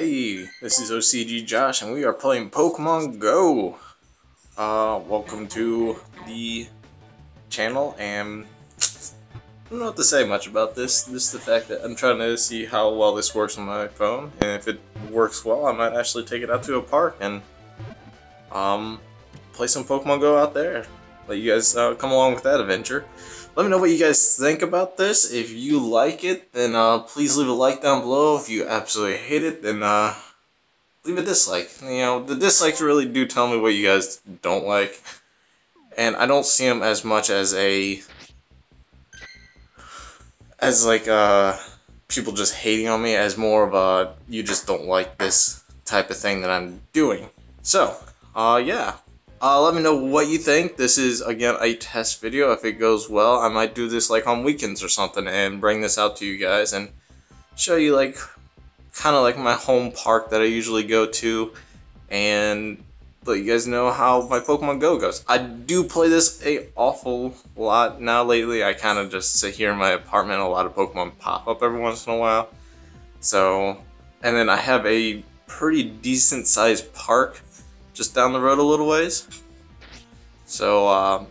Hey, this is OCG Josh, and we are playing Pokemon GO! Welcome to the channel, and I don't know what to say much about this, just the fact that I'm trying to see how well this works on my phone, and if it works well, I might actually take it out to a park and, play some Pokemon GO out there. Let you guys come along with that adventure. Let me know what you guys think about this. If you like it, then please leave a like down below. If you absolutely hate it, then leave a dislike. You know, the dislikes really do tell me what you guys don't like. And I don't see them as much as people just hating on me, as more of a, you just don't like this type of thing that I'm doing. So, yeah. Let me know what you think. This is, again, a test video. If it goes well, I might do this like on weekends or something and bring this out to you guys and show you like kind of like my home park that I usually go to and let you guys know how my Pokemon Go goes. I do play this an awful lot now lately. I kind of just sit here in my apartment. A lot of Pokemon pop up every once in a while. So, and then I have a pretty decent sized park just down the road a little ways. So,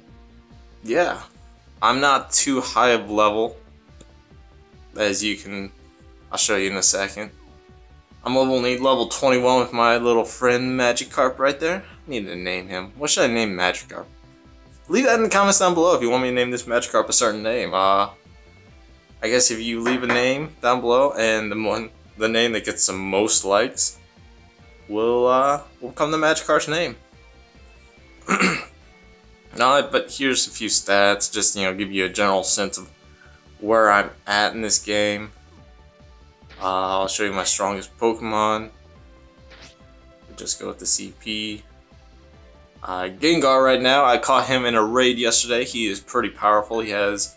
yeah. I'm not too high of level, as you can, I'll show you in a second. I'm only level 21 with my little friend Magikarp right there. I need to name him. What should I name Magikarp? Leave that in the comments down below if you want me to name this Magikarp a certain name. I guess if you leave a name down below and the name that gets the most likes, We'll come to Magikarp's name. No, but here's a few stats, just, you know, give you a general sense of where I'm at in this game. I'll show you my strongest Pokemon. We'll just go with the CP. Gengar right now, I caught him in a raid yesterday. He is pretty powerful. He has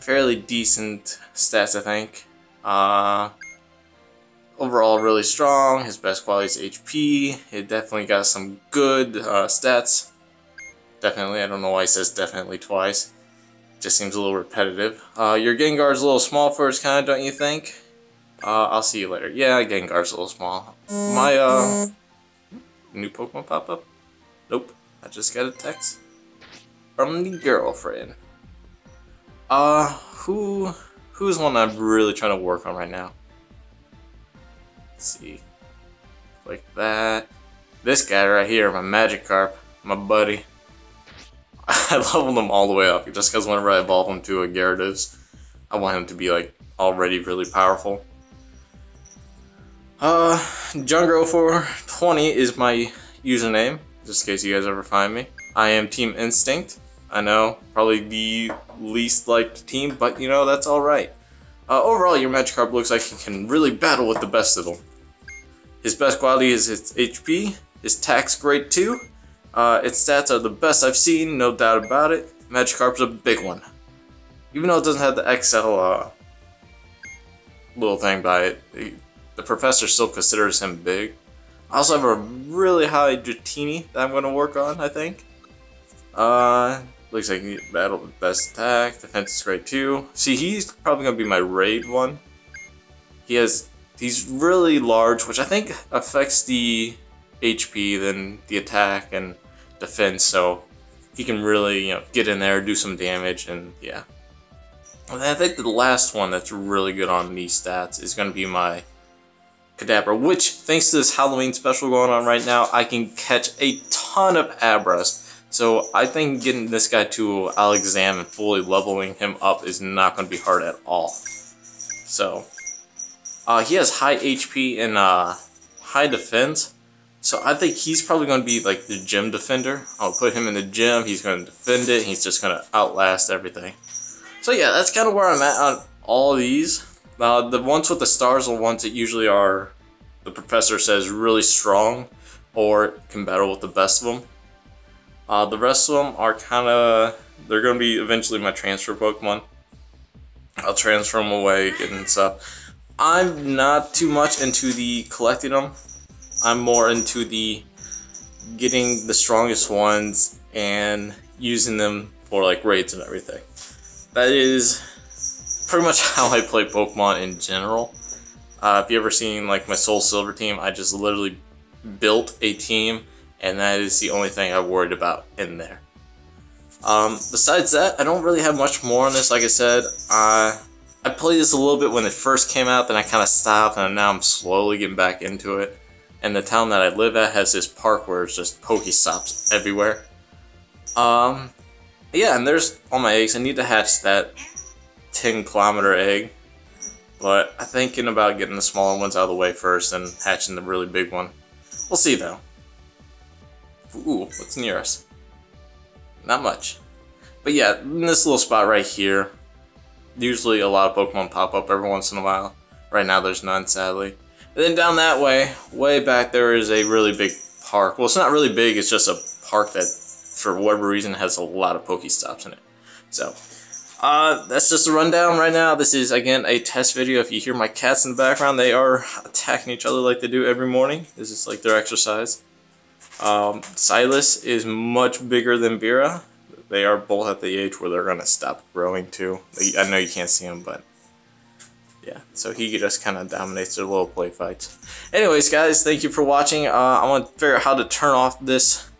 fairly decent stats, I think. Overall really strong, his best quality is HP, it definitely got some good stats. Definitely, I don't know why he says definitely twice. It just seems a little repetitive. Your Gengar's a little small for his kind, don't you think? I'll see you later. Yeah, Gengar's a little small. My new Pokemon pop up? Nope, I just got a text from the girlfriend. Who's one I'm really trying to work on right now? Let's see, like that. This guy right here, my Magikarp, my buddy. I leveled him all the way up just because whenever I evolve him to a Gyarados, I want him to be like already really powerful. Junglow420 is my username, just in case you guys ever find me. I am Team Instinct. I know, probably the least liked team, but you know, that's alright. Overall, your Magikarp looks like he can really battle with the best of them. His best quality is its HP, his attack's great too, its stats are the best I've seen, no doubt about it. Magikarp's a big one. Even though it doesn't have the XL little thing by it, the professor still considers him big. I also have a really high Dratini that I'm going to work on, I think. Looks like he can battle with best attack, defense is great too. See, he's probably going to be my raid one. He's really large, which I think affects the HP, then the attack and defense, so he can really, you know, get in there, do some damage, and yeah. And I think the last one that's really good on these stats is going to be my Kadabra, which, thanks to this Halloween special going on right now, I can catch a ton of Abras. So I think getting this guy to Alexandre and fully leveling him up is not going to be hard at all. So, he has high HP and high defense. So I think he's probably going to be like the gym defender. I'll put him in the gym, he's going to defend it, he's just going to outlast everything. So yeah, that's kind of where I'm at on all these. The ones with the stars are the ones that usually are, the professor says, really strong or can battle with the best of them. The rest of them are kind of, they're going to be eventually my transfer Pokemon. I'll transfer them away and stuff. I'm not too much into the collecting them. I'm more into the getting the strongest ones and using them for like raids and everything. That is pretty much how I play Pokemon in general. If you ever seen like my Soul Silver team, I just literally built a team, and that is the only thing I worried about in there. Besides that, I don't really have much more on this. Like I said, I played this a little bit when it first came out, then I kind of stopped, and now I'm slowly getting back into it. And the town that I live at has this park where it's just PokéStops everywhere. Yeah, and there's all my eggs. I need to hatch that 10-kilometer egg, but I'm thinking about getting the smaller ones out of the way first and hatching the really big one. We'll see though. Ooh, what's near us? Not much. But yeah, in this little spot right here, usually a lot of Pokemon pop up every once in a while. Right now there's none, sadly. And then down that way, way back, there is a really big park. Well, it's not really big, it's just a park that, for whatever reason, has a lot of PokéStops in it. So, that's just a rundown right now. This is, again, a test video. If you hear my cats in the background, they are attacking each other like they do every morning. This is like their exercise. Silas is much bigger than Vera. They are both at the age where they're going to stop growing too. I know you can't see them, but yeah. So he just kind of dominates their little play fights. Anyways, guys, thank you for watching. I want to figure out how to turn off this.